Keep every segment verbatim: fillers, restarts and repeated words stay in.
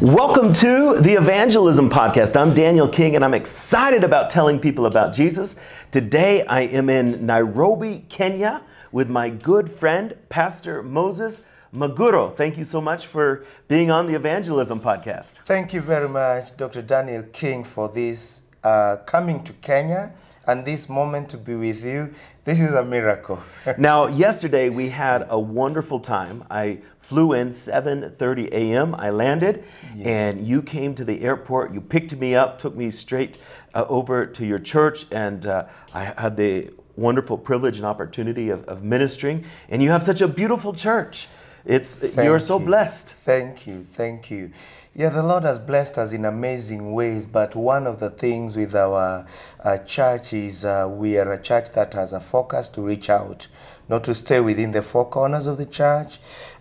Welcome to the Evangelism Podcast. I'm Daniel King, and I'm excited about telling people about Jesus. Today, I am in Nairobi, Kenya, with my good friend, Pastor Moses Muguro. Thank you so much for being on the Evangelism Podcast. Thank you very much, Doctor Daniel King, for this uh, coming to Kenya and this moment to be with you. This is a miracle. Now, yesterday we had a wonderful time. I flew in seven thirty a m I landed, yes. And you came to the airport. You picked me up, took me straight uh, over to your church, and uh, I had the wonderful privilege and opportunity of, of ministering. And you have such a beautiful church. It's thank you're so you. blessed. Thank you, thank you. Yeah, the Lord has blessed us in amazing ways, but one of the things with our uh, church is uh, we are a church that has a focus to reach out, not to stay within the four corners of the church.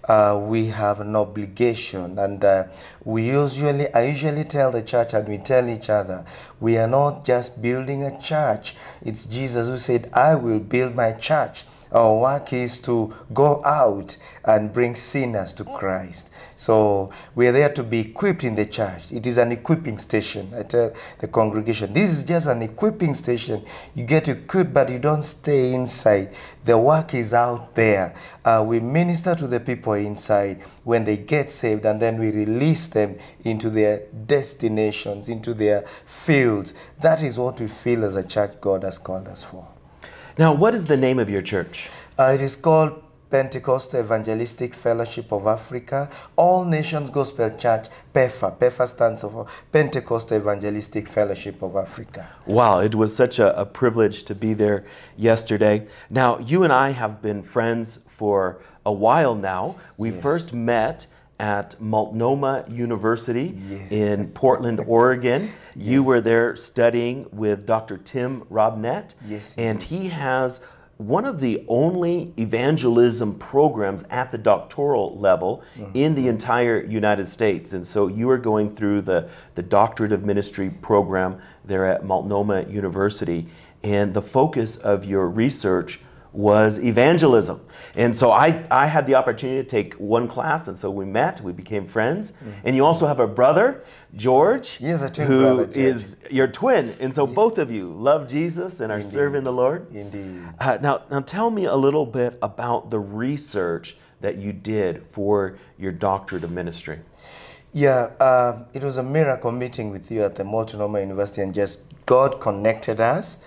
Uh, we have an obligation, and uh, we usually, I usually tell the church, and we tell each other, we are not just building a church. It's Jesus who said, I will build my church. Our work is to go out and bring sinners to Christ. So we are there to be equipped in the church. It is an equipping station. I tell the congregation, this is just an equipping station. You get equipped, but you don't stay inside. The work is out there. Uh, we minister to the people inside when they get saved, and then we release them into their destinations, into their fields. That is what we feel as a church God has called us for. Now, what is the name of your church? Uh, it is called Pentecostal Evangelistic Fellowship of Africa, All Nations Gospel Church, PEFA. PEFA stands for Pentecostal Evangelistic Fellowship of Africa. Wow, it was such a, a privilege to be there yesterday. Now, you and I have been friends for a while now. We yes. first met at Multnomah University yes. in Portland, Oregon. Yes. You were there studying with Doctor Tim Robnett, yes. and he has one of the only evangelism programs at the doctoral level mm-hmm. in the entire United States. And so you are going through the, the Doctorate of Ministry program there at Multnomah University, and the focus of your research was evangelism. And so I, I had the opportunity to take one class, and so we met, we became friends. Mm-hmm. And you also have a brother, George, yes, a twin who brother, George. is your twin. And so yeah. both of you love Jesus and are Indeed. serving the Lord. Indeed. Uh, now, now tell me a little bit about the research that you did for your doctorate of ministry. Yeah, uh, it was a miracle meeting with you at the Multnomah University, and just God connected us.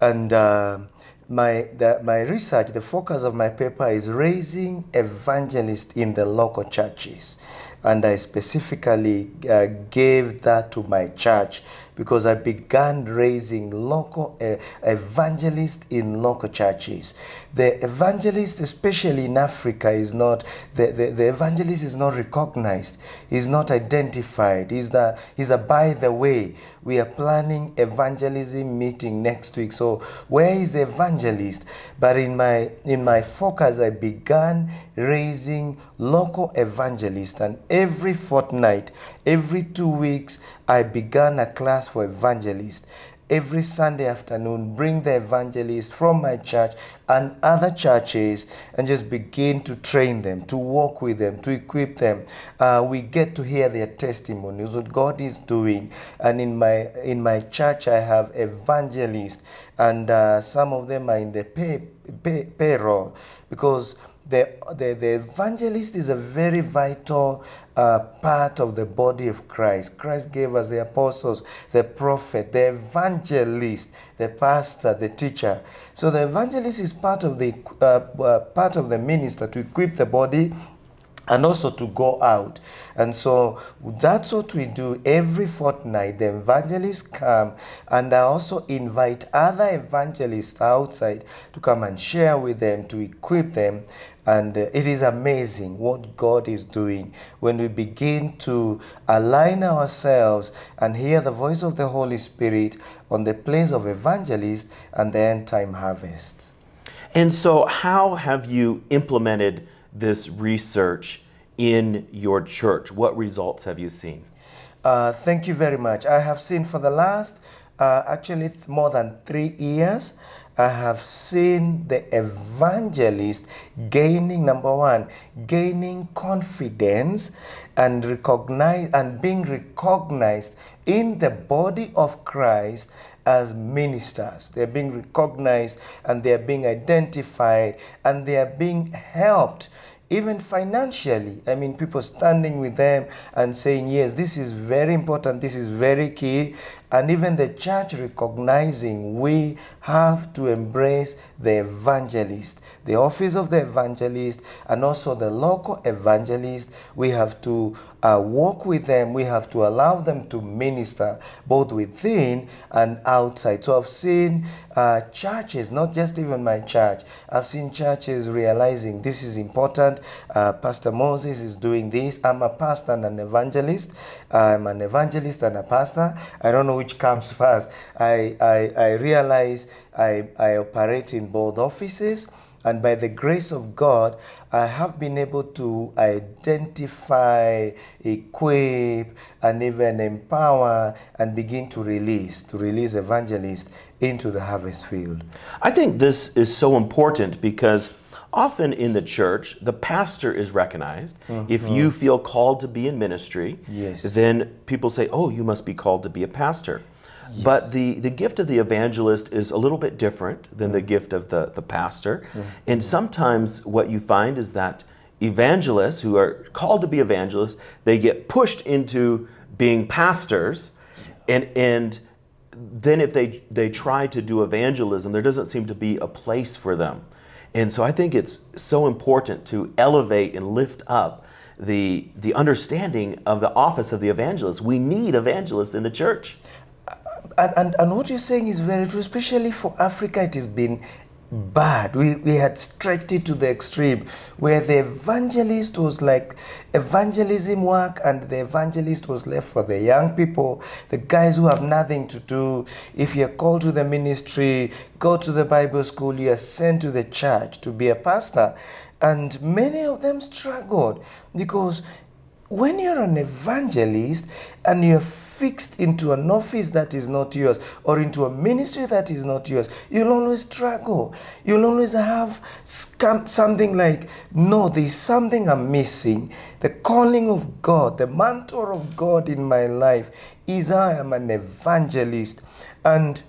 And uh, My, the, my research, the focus of my paper is raising evangelists in the local churches. And I specifically uh, gave that to my church because I began raising local uh, evangelists in local churches. The evangelist, especially in Africa, is not, the, the, the evangelist is not recognized, is not identified, is the, is a by the way. We are planning evangelism meeting next week, so where is the evangelist? But in my, in my focus, I began raising local evangelists, and every fortnight, every two weeks, I began a class for evangelists. Every Sunday afternoon, bring the evangelists from my church and other churches and just begin to train them, to walk with them, to equip them. Uh, we get to hear their testimonies, what God is doing. And in my, in my church, I have evangelists, and uh, some of them are in the pay, pay, payroll, because The, the, the evangelist is a very vital uh, part of the body of Christ. Christ gave us the apostles, the prophet, the evangelist, the pastor, the teacher. So the evangelist is part of the, uh, uh, part of the minister to equip the body and also to go out. And so that's what we do every fortnight. The evangelists come, and I also invite other evangelists outside to come and share with them, to equip them. And it is amazing what God is doing when we begin to align ourselves and hear the voice of the Holy Spirit on the place of evangelists and the end time harvest. And so how have you implemented this research in your church? What results have you seen? Uh, thank you very much. I have seen for the last uh, actually more than three years, I have seen the evangelist gaining, number one, gaining confidence and recognize and being recognized in the body of Christ as ministers. They're being recognized and they're being identified and they are being helped, even financially. I mean, people standing with them and saying, yes, this is very important, this is very key. And even the church recognizing we have to embrace the evangelist, the office of the evangelist, and also the local evangelist. We have to uh, work with them. We have to allow them to minister both within and outside. So I've seen uh, churches, not just even my church, I've seen churches realizing this is important. Uh, Pastor Moses is doing this. I'm a pastor and an evangelist. I'm an evangelist and a pastor. I don't know which comes first. I, I, I realize I, I operate in both offices, and by the grace of God, I have been able to identify, equip, and even empower and begin to release, to release evangelists into the harvest field. I think this is so important because often in the church, the pastor is recognized. Mm-hmm. If you feel called to be in ministry, yes, then people say, oh, you must be called to be a pastor. Yes. But the, the gift of the evangelist is a little bit different than mm-hmm. the gift of the, the pastor. Mm-hmm. And sometimes what you find is that evangelists who are called to be evangelists, they get pushed into being pastors. Yeah. and and then if they, they try to do evangelism, there doesn't seem to be a place for them. And so I think it's so important to elevate and lift up the, the understanding of the office of the evangelist. We need evangelists in the church. And, and, and what you're saying is very true, especially for Africa. It has been bad. We, we had stretched it to the extreme where the evangelist was like evangelism work, and the evangelist was left for the young people, the guys who have nothing to do. If you're called to the ministry, go to the Bible school, you are sent to the church to be a pastor. And many of them struggled because when you're an evangelist and you're fixed into an office that is not yours or into a ministry that is not yours, you'll always struggle. You'll always have something like, no, there's something I'm missing. The calling of God, the mantle of God in my life is I am an evangelist. And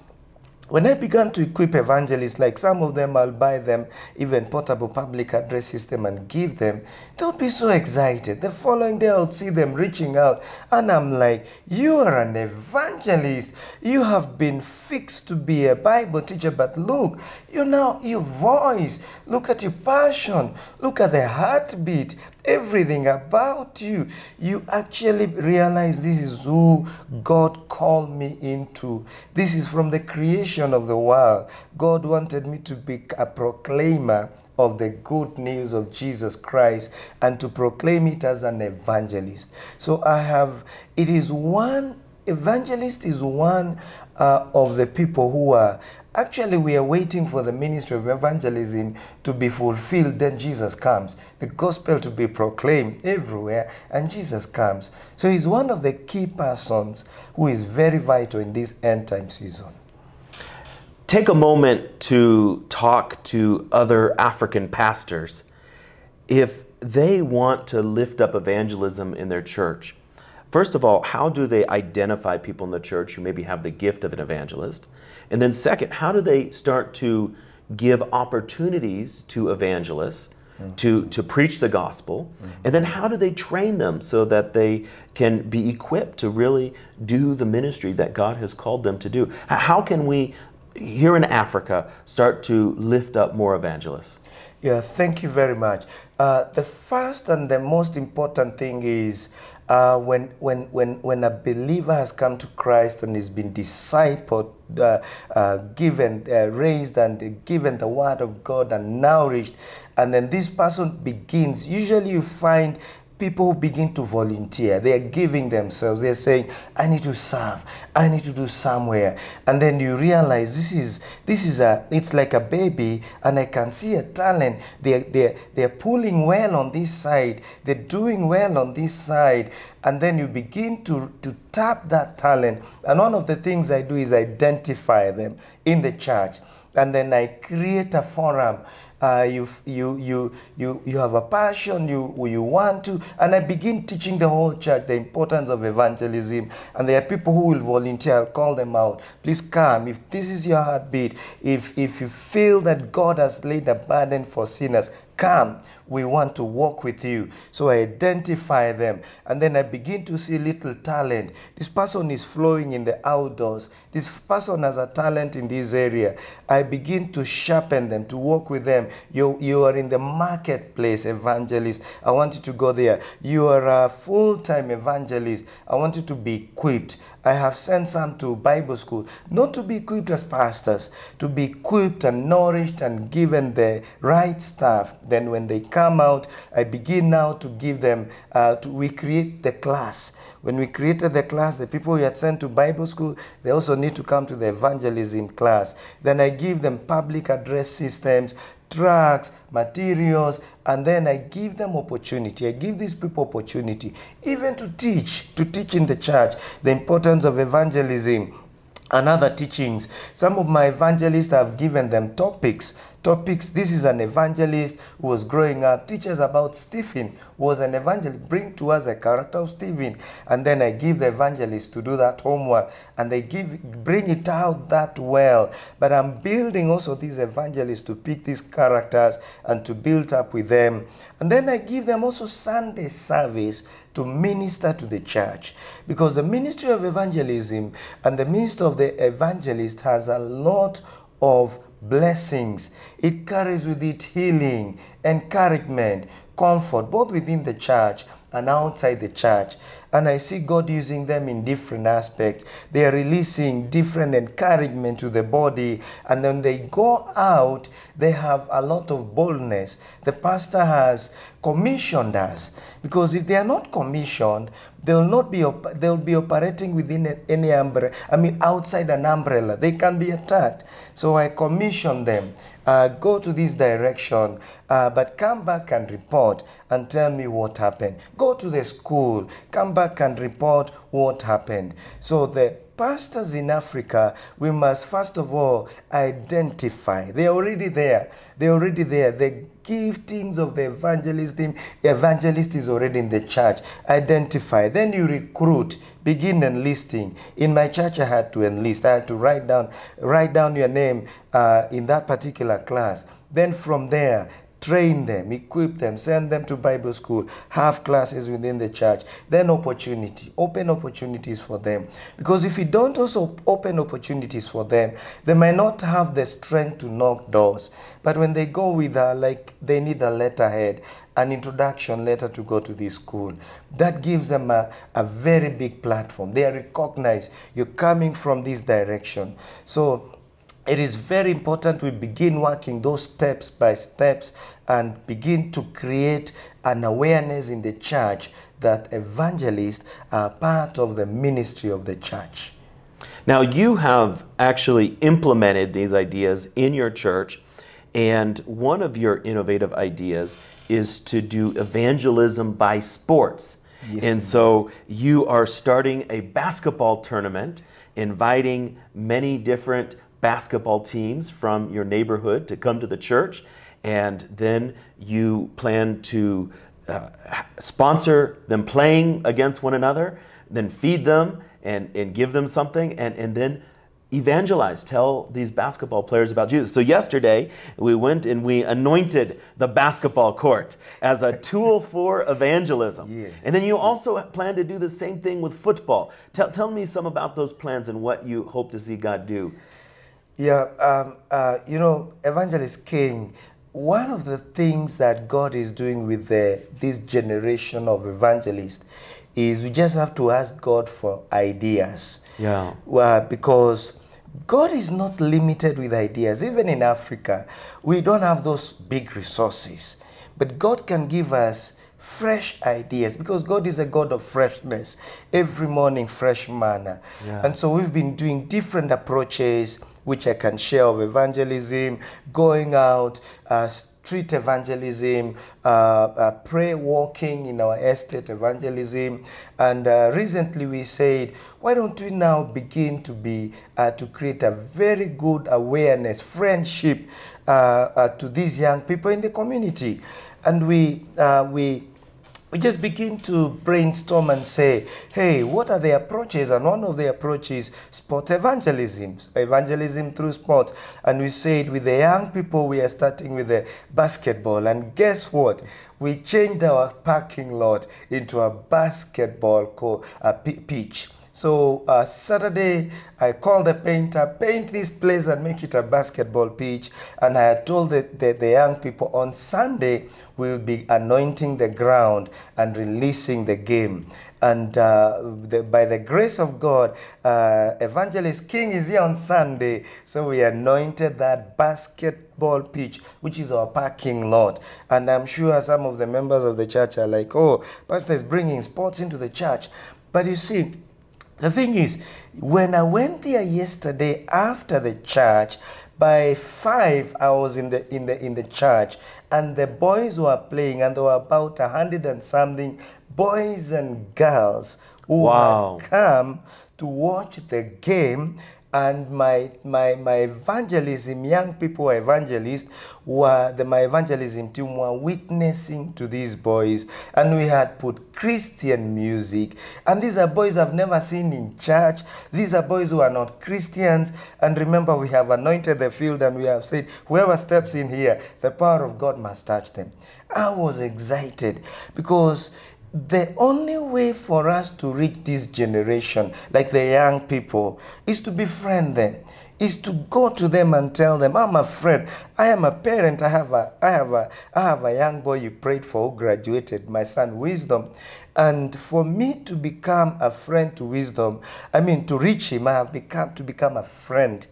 when I began to equip evangelists, like some of them, I'll buy them even portable public address system and give them, they'll be so excited. The following day, I'll see them reaching out, and I'm like, you are an evangelist. You have been fixed to be a Bible teacher, but look, you know, your voice, look at your passion, look at the heartbeat, everything about you. You actually realize this is who God called me into. This is from the creation of the world. God wanted me to be a proclaimer of the good news of Jesus Christ and to proclaim it as an evangelist. So I have, it is one, evangelist is one uh, of the people who are, actually, we are waiting for the ministry of evangelism to be fulfilled. Then Jesus comes. The gospel to be proclaimed everywhere, and Jesus comes. So he's one of the key persons who is very vital in this end time season. Take a moment to talk to other African pastors. If they want to lift up evangelism in their church, first of all, how do they identify people in the church who maybe have the gift of an evangelist? And then second, how do they start to give opportunities to evangelists mm-hmm. to, to preach the gospel? Mm-hmm. And then how do they train them so that they can be equipped to really do the ministry that God has called them to do? How can we, here in Africa, start to lift up more evangelists? Yeah, thank you very much. Uh, the first and the most important thing is Uh, when, when, when, when a believer has come to Christ and has been discipled, uh, uh, given, uh, raised and given the word of God and nourished, and then this person begins, usually you find people begin to volunteer. They are giving themselves. They are saying, I need to serve. I need to do somewhere. And then you realize this is, this is a, it's like a baby, and I can see a talent. They're, they're, they're pulling well on this side. They're doing well on this side. And then you begin to, to tap that talent. And one of the things I do is identify them in the church. And then I create a forum. Uh, you, you, you, you, you have a passion, you, you want to. And I begin teaching the whole church the importance of evangelism. And there are people who will volunteer. I'll call them out. Please come. If this is your heartbeat, if, if you feel that God has laid a burden for sinners, come. We want to walk with you. So I identify them. And then I begin to see little talent. This person is flowing in the outdoors. This person has a talent in this area. I begin to sharpen them, to walk with them. You, you are in the marketplace evangelist. I want you to go there. You are a full-time evangelist. I want you to be equipped. I have sent some to Bible school, not to be equipped as pastors, to be equipped and nourished and given the right stuff. Then when they come out, I begin now to give them, uh, to, we create the class. When we created the class, the people we had sent to Bible school, they also need to come to the evangelism class. Then I give them public address systems, tracts, materials, and then I give them opportunity. I give these people opportunity, even to teach, to teach in the church, the importance of evangelism and other teachings. Some of my evangelists have given them topics. Topics. This is an evangelist who was growing up. Teach us about Stephen, was an evangelist. Bring to us a character of Stephen. And then I give the evangelist to do that homework. And they give, bring it out that well. But I'm building also these evangelists to pick these characters and to build up with them. And then I give them also Sunday service to minister to the church. Because the ministry of evangelism and the ministry of the evangelist has a lot of blessings. It carries with it healing, encouragement, comfort, both within the church and outside the church. And I see God using them in different aspects. They are releasing different encouragement to the body. And then they go out, they have a lot of boldness. The pastor has commissioned us. Because if they are not commissioned, they'll not be, they'll be operating within any umbrella. I mean, outside an umbrella. They can be attacked. So I commission them. Uh, go to this direction, uh, but come back and report and tell me what happened. Go to the school, come back and report what happened. So the pastors in Africa, we must first of all identify. They're already there. They're already there. The giftings of the evangelism, evangelist is already in the church. Identify. Then you recruit. Begin enlisting. In my church, I had to enlist. I had to write down, write down your name uh, in that particular class. Then from there, train them, equip them, send them to Bible school, have classes within the church. Then opportunity, open opportunities for them. Because if you don't also open opportunities for them, they might not have the strength to knock doors. But when they go with her, like they need a letterhead, an introduction letter to go to this school. That gives them a, a very big platform. They are recognized. You're coming from this direction. So it is very important we begin working those steps by steps and begin to create an awareness in the church that evangelists are part of the ministry of the church. Now you have actually implemented these ideas in your church, and one of your innovative ideas is to do evangelism by sports. Yes, and so you are starting a basketball tournament, inviting many different basketball teams from your neighborhood to come to the church, and then you plan to uh, sponsor them playing against one another, then feed them and, and give them something, and, and then evangelize, tell these basketball players about Jesus. So yesterday we went and we anointed the basketball court as a tool for evangelism. Yes. And then you also plan to do the same thing with football. Tell, tell me some about those plans and what you hope to see God do. Yeah, um, uh, you know, Evangelist King, one of the things that God is doing with the, this generation of evangelists is we just have to ask God for ideas. Yeah. Uh, because God is not limited with ideas. Even in Africa, we don't have those big resources. But God can give us fresh ideas, because God is a God of freshness. Every morning, fresh manna. Yeah. And so we've been doing different approaches, which I can share, of evangelism, going out, uh, street evangelism, uh, uh, prayer walking in our estate evangelism. And uh, recently we said, why don't we now begin to be, uh, to create a very good awareness, friendship uh, uh, to these young people in the community. And we, uh, we, we just begin to brainstorm and say, hey, what are the approaches? And one of the approaches is sports evangelism, evangelism through sports. And we said with the young people, we are starting with the basketball. And guess what? We changed our parking lot into a basketball court, a pitch. So uh, Saturday, I called the painter, paint this place and make it a basketball pitch. And I had told the, the, the young people on Sunday, we'll be anointing the ground and releasing the game. And uh, the, by the grace of God, uh, Evangelist King is here on Sunday. So we anointed that basketball pitch, which is our parking lot. And I'm sure some of the members of the church are like, oh, Pastor is bringing sports into the church. But you see, the thing is, when I went there yesterday after the church, by five I was in the in the in the church, and the boys were playing, and there were about a hundred and something boys and girls who wow. had come to watch the game. And my, my, my evangelism, young people evangelists, were the, my evangelism team were witnessing to these boys. And we had put Christian music. And these are boys I've never seen in church. These are boys who are not Christians. And remember, we have anointed the field and we have said, whoever steps in here, the power of God must touch them. I was excited because the only way for us to reach this generation, like the young people, is to befriend them, is to go to them and tell them, I'm a friend, I am a parent, I have a, I have a, I have a young boy you prayed for who graduated, my son Wisdom. And for me to become a friend to Wisdom, I mean to reach him, I have become, to become a friend.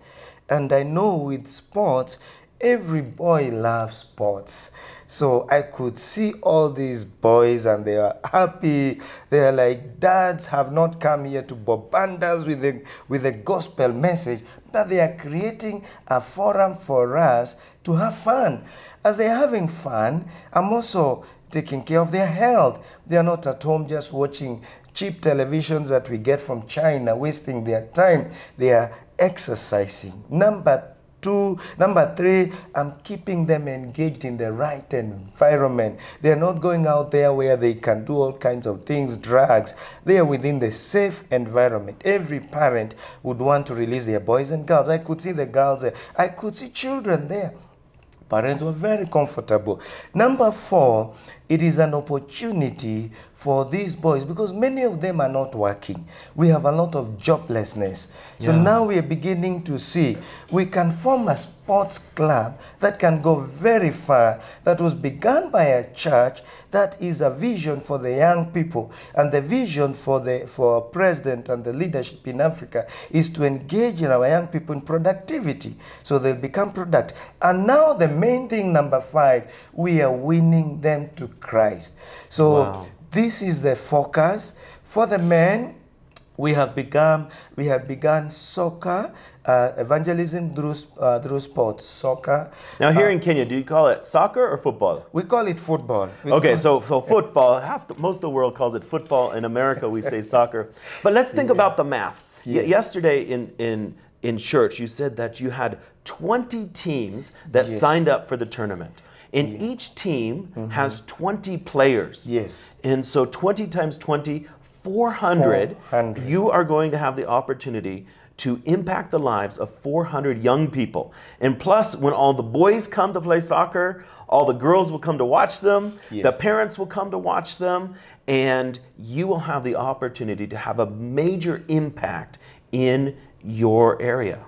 And I know with sports, every boy loves sports. So I could see all these boys and they are happy. They are like, dads have not come here to bombard us with a, with a gospel message, but they are creating a forum for us to have fun. As they're having fun, I'm also taking care of their health. They are not at home just watching cheap televisions that we get from China, wasting their time. They are exercising. Number Two, number three, I'm keeping them engaged in the right environment. They're not going out there where they can do all kinds of things, drugs. They are within the safe environment. Every parent would want to release their boys and girls. I could see the girls there. I could see children there. Parents were very comfortable. Number four, it is an opportunity for these boys because many of them are not working. We have a lot of joblessness. So yeah. now we are beginning to see we can form a sports club that can go very far, that was begun by a church that is a vision for the young people. And the vision for the for our president and the leadership in Africa is to engage in our young people in productivity so they'll become productive. And now the main thing, number five, we are winning them to Christ. So wow. this is the focus. For the men, we have begun we have begun soccer uh, evangelism through uh, through sports, soccer. Now here uh, in Kenya, do you call it soccer or football? We call it football. We okay, so so football. Half the, most of the world calls it football. In America, we say soccer. But let's think yeah. about the math. Yeah. Y yesterday in in in church, you said that you had twenty teams that yes. signed up for the tournament. And yeah. each team mm-hmm. has twenty players. Yes. And so twenty times twenty, four hundred, four hundred. You are going to have the opportunity to impact the lives of four hundred young people. And plus, when all the boys come to play soccer, all the girls will come to watch them, yes. the parents will come to watch them, and you will have the opportunity to have a major impact in your area.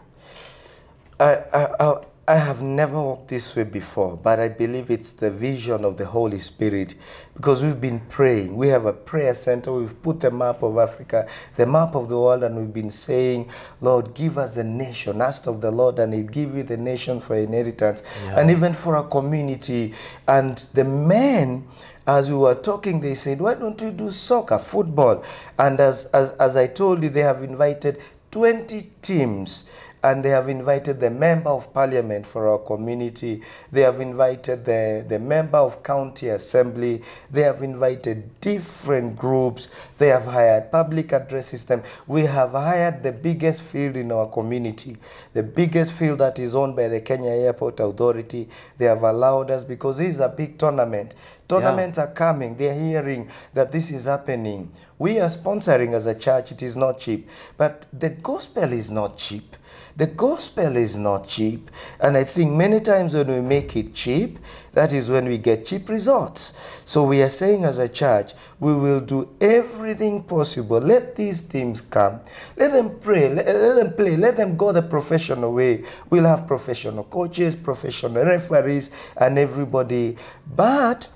Uh, uh, uh. I have never walked this way before, but I believe it's the vision of the Holy Spirit, because we've been praying. We have a prayer center. We've put the map of Africa, the map of the world, and we've been saying, Lord, give us the nation. Ask of the Lord, and he'll give you the nation for inheritance, yeah. and even for a community. And the men, as we were talking, they said, why don't you do soccer, football? And as, as, as I told you, they have invited twenty teams. And they have invited the member of parliament for our community. They have invited the, the member of county assembly. They have invited different groups. They have hired public address system. We have hired the biggest field in our community, the biggest field that is owned by the Kenya Airport Authority. They have allowed us, because this is a big tournament. Tournaments yeah. are coming. They're hearing that this is happening. We are sponsoring as a church. It is not cheap. But the gospel is not cheap. The gospel is not cheap. And I think many times when we make it cheap, that is when we get cheap results. So we are saying as a church, we will do everything possible. Let these teams come. Let them pray. Let, let them play. Let them go the professional way. We'll have professional coaches, professional referees, and everybody. But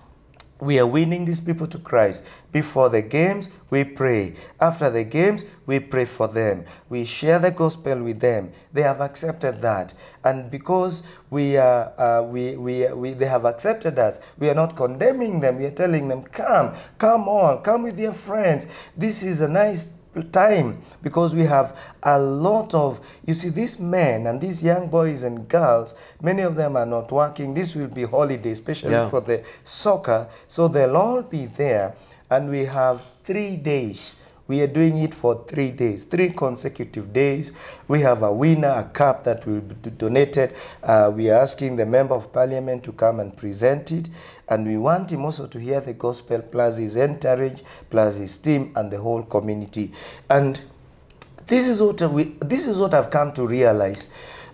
we are winning these people to Christ. Before the games, we pray. After the games, we pray for them. We share the gospel with them. They have accepted that. And because we, are, uh, we, we, we, they have accepted us, we are not condemning them. We are telling them, come, come on, come with your friends. This is a nice time, because we have a lot of, you see, these men and these young boys and girls, many of them are not working. This will be holiday, especially yeah. for the soccer. So they'll all be there, and we have three days. We are doing it for three days, three consecutive days. We have a winner, a cup that will be donated. Uh, we are asking the Member of Parliament to come and present it. And we want him also to hear the gospel, plus his entourage, plus his team, and the whole community. And this is what, we, this is what I've come to realize.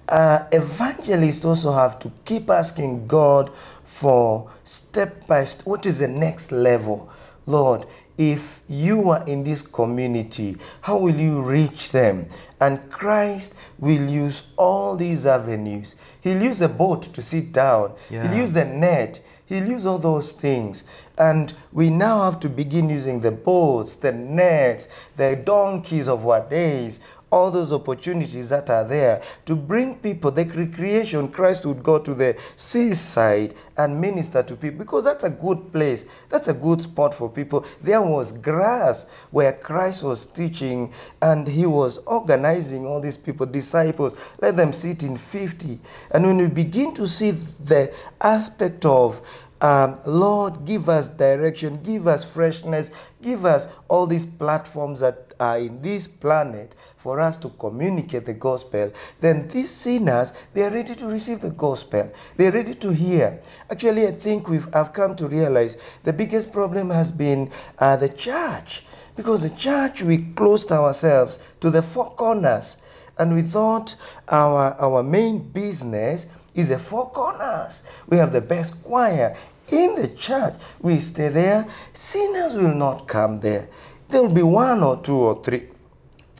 Uh, evangelists also have to keep asking God for step by step, what is the next level? Lord, if you are in this community, how will you reach them? And Christ will use all these avenues. He'll use the boat to sit down. Yeah. He'll use the net. He'll use all those things. And we now have to begin using the boats, the nets, the donkeys of our days, all those opportunities that are there to bring people, the recreation. Christ would go to the seaside and minister to people, because that's a good place. That's a good spot for people. There was grass where Christ was teaching, and he was organizing all these people, disciples. Let them sit in fifty. And when we begin to see the aspect of Um, Lord, give us direction, give us freshness, give us all these platforms that are in this planet for us to communicate the gospel, then these sinners, they are ready to receive the gospel. They are ready to hear. Actually, I think we've, I've come to realize the biggest problem has been uh, the church, because the church, we closed ourselves to the four corners, and we thought our, our main business is the four corners. We have the best choir in the church. We stay there. Sinners will not come there. There will be one or two or three.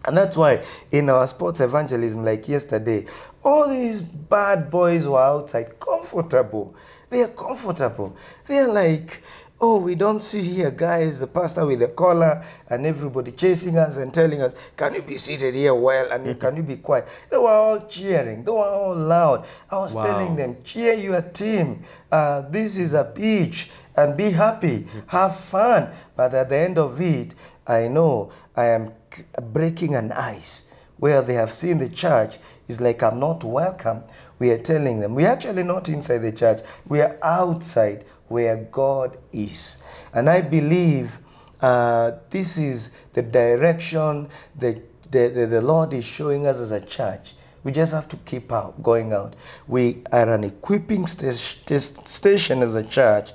And that's why in our sports evangelism, like yesterday, all these bad boys were outside, comfortable. They are comfortable. They are like, oh, we don't see here guys, the pastor with the collar and everybody chasing us and telling us, can you be seated here well and mm-hmm. can you be quiet? They were all cheering. They were all loud. I was wow. telling them, cheer your team. Uh, this is a beach, and be happy. Mm-hmm. Have fun. But at the end of it, I know I am breaking an ice where they have seen the church is like, I'm not welcome. We are telling them, we're actually not inside the church. We are outside where God is. And I believe uh, this is the direction that the, the, the Lord is showing us as a church. We just have to keep out, going out. We are an equipping st station as a church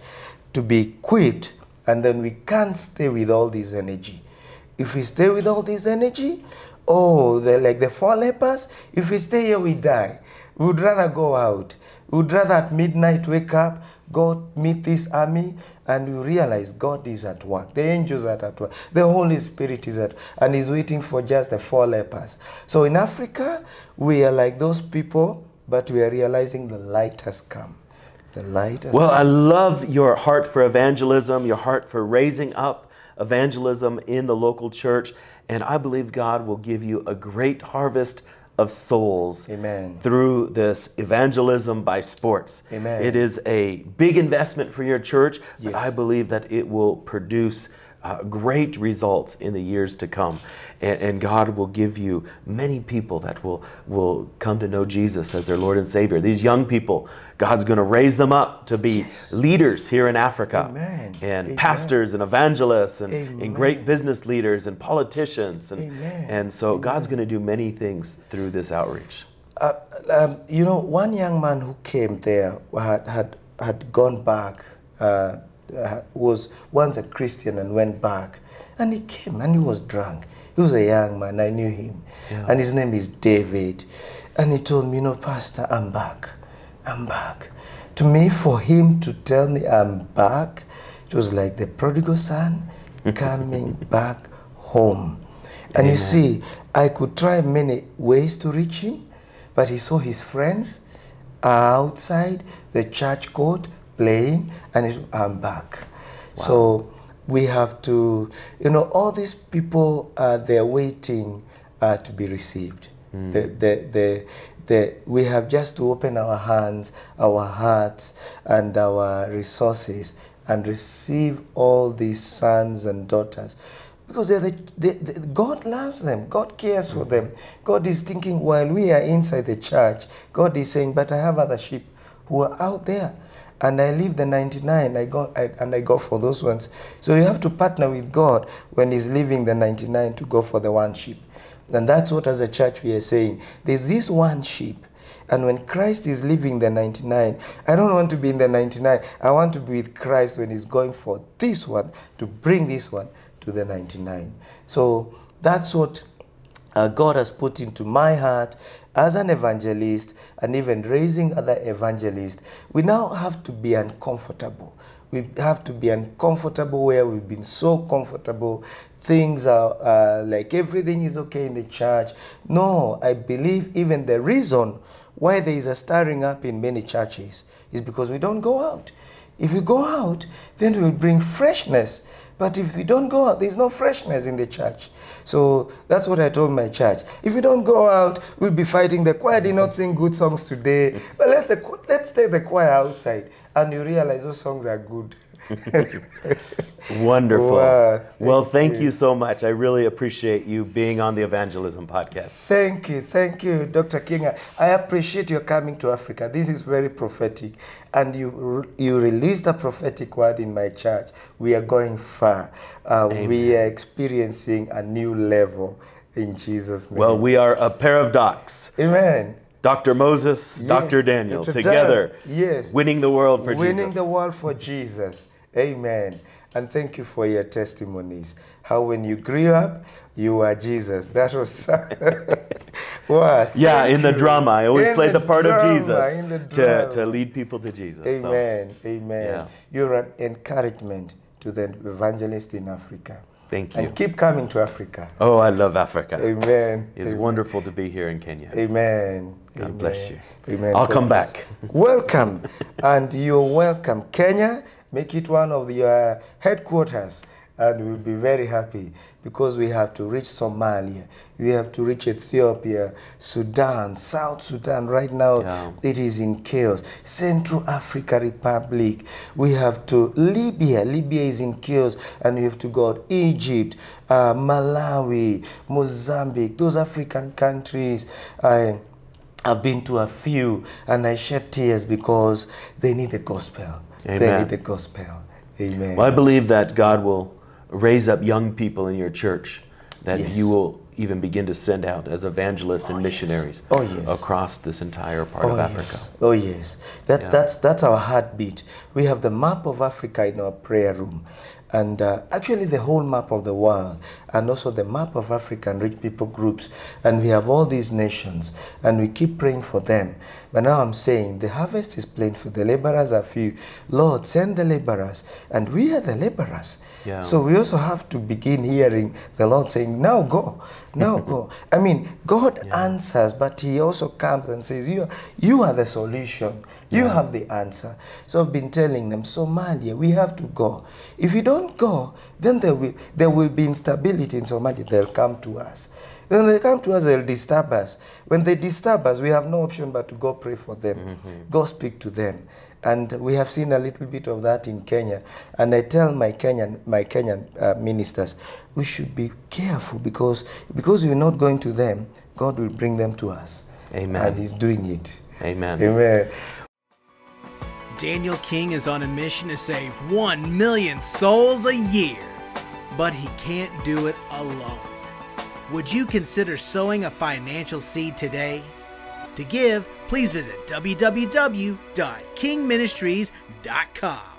to be equipped, and then we can't stay with all this energy. If we stay with all this energy, oh, like the four lepers, if we stay here, we die. We would rather go out. We would rather at midnight wake up, go meet this army, and you realize God is at work. The angels are at work. The Holy Spirit is at work, and is waiting for just the four lepers. So in Africa, we are like those people but we are realizing the light has come. The light has well, come. I love your heart for evangelism, your heart for raising up evangelism in the local church, and I believe God will give you a great harvest of souls. Amen. Through this evangelism by sports. Amen. It is a big investment for your church, but yes, I believe that it will produce Uh, great results in the years to come, and, and God will give you many people that will will come to know Jesus as their Lord and Savior. These young people, God's going to raise them up to be yes, leaders here in Africa. Amen. And Amen, pastors and evangelists and, and great business leaders and politicians, and Amen, and so Amen, God's going to do many things through this outreach. Uh, um, you know, one young man who came there had had, had gone back. Uh, Uh, was once a Christian and went back, and he came and he was drunk. He was a young man, I knew him, yeah, and his name is David, and he told me, you know, Pastor, I'm back, I'm back. To me, for him to tell me I'm back, it was like the prodigal son coming back home. And Amen, you see, I could try many ways to reach him, but he saw his friends outside the church court playing, and it, I'm back. Wow. So we have to, you know, all these people, uh, they're waiting uh, to be received. Mm. The, the, the, the, we have just to open our hands, our hearts, and our resources, and receive all these sons and daughters. Because they're the, they, they, God loves them. God cares for them. God is thinking, while we are inside the church, God is saying, but I have other sheep who are out there. And I leave the ninety-nine, I go, I, and I go for those ones. So you have to partner with God when he's leaving the ninety-nine to go for the one sheep. And that's what, as a church, we are saying. There's this one sheep, and when Christ is leaving the ninety-nine, I don't want to be in the ninety-nine. I want to be with Christ when he's going for this one, to bring this one to the ninety-nine. So that's what uh, God has put into my heart as an evangelist, and even raising other evangelists. We now have to be uncomfortable. We have to be uncomfortable where we've been so comfortable. Things are uh, like everything is okay in the church. No, I believe even the reason why there is a stirring up in many churches is because we don't go out. If we go out, then we will bring freshness. But if we don't go out, there's no freshness in the church. So that's what I told my church. If we don't go out, we'll be fighting. The choir did not sing good songs today. But let's, let's take the choir outside. And you realize those songs are good. Wonderful. Wow, thank well, thank you. you so much. I really appreciate you being on the Evangelism Podcast. Thank you. Thank you, Doctor King. I appreciate your coming to Africa. This is very prophetic. And you, you released a prophetic word in my church. We are going far. Uh, we are experiencing a new level in Jesus' name. Well, we are a pair of docs. Amen. Doctor Moses, yes, Doctor Daniel, together, yes, winning the world for winning Jesus. Winning the world for Jesus. Amen. And thank you for your testimonies. How when you grew up, you were Jesus. That was... Wow, yeah, in the drama. I always played the part of Jesus to, to lead people to Jesus. Amen. So, Amen. Yeah. You're an encouragement to the evangelist in Africa. Thank you. And keep coming to Africa. Oh, I love Africa. Amen. It's Amen. wonderful to be here in Kenya. Amen. God Amen. bless you. Amen. I'll God come bless. back. Welcome. And you're welcome. Kenya, make it one of your headquarters, and we'll be very happy, because we have to reach Somalia. We have to reach Ethiopia, Sudan, South Sudan. Right now, yeah, it is in chaos. Central Africa Republic. We have to Libya. Libya is in chaos, and we have to go Egypt, uh, Malawi, Mozambique. Those African countries. Uh, I've been to a few, and I shed tears because they need the gospel. Amen. They need the gospel. Amen. Well, I believe that God will raise up young people in your church that yes, you will even begin to send out as evangelists and oh, missionaries yes. Oh, yes. across this entire part oh, of Africa. Yes. Oh yes, that, yeah. that's, that's our heartbeat. We have the map of Africa in our prayer room. and uh, actually the whole map of the world, and also the map of African rich people groups, and we have all these nations, and we keep praying for them. But now I'm saying the harvest is plentiful, the laborers are few. Lord, send the laborers, and we are the laborers. Yeah. So we also have to begin hearing the Lord saying, now go, now go. I mean, God yeah. answers, but he also comes and says, you, you are the solution. You yeah. have the answer. So I've been telling them, Somalia, we have to go. If you don't go, then there will, there will be instability in Somalia. They'll come to us. When they come to us, they'll disturb us. When they disturb us, we have no option but to go pray for them, mm-hmm. go speak to them. And we have seen a little bit of that in Kenya. And I tell my Kenyan, my Kenyan uh, ministers, we should be careful because, because we're not going to them, God will bring them to us. Amen. And he's doing it. Amen. Amen. Daniel King is on a mission to save one million souls a year, but he can't do it alone. Would you consider sowing a financial seed today? To give, please visit w w w dot king ministries dot com.